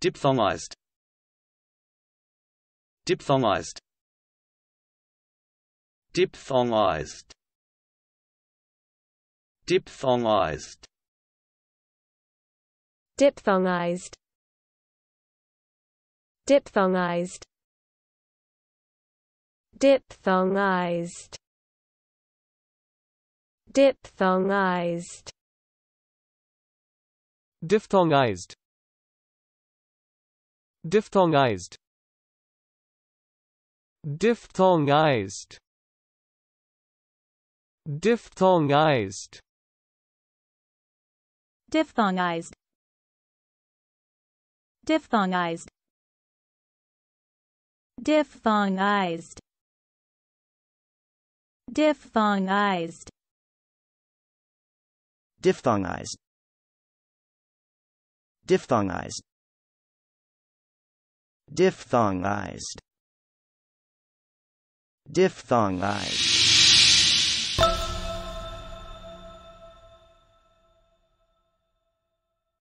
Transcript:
Diphthongised. Diphthongised. Diphthongised. Diphthongised. Diphthongised. Diphthongised. Diphthongised. Diphthongised. Diphthongised. Diphthongised. Diphthongised. Diphthongised. Diphthongised. Diphthongised. Diphthongised. Diphthongised. Diphthongised. Diphthongised. Diphthongised. Diphthongised.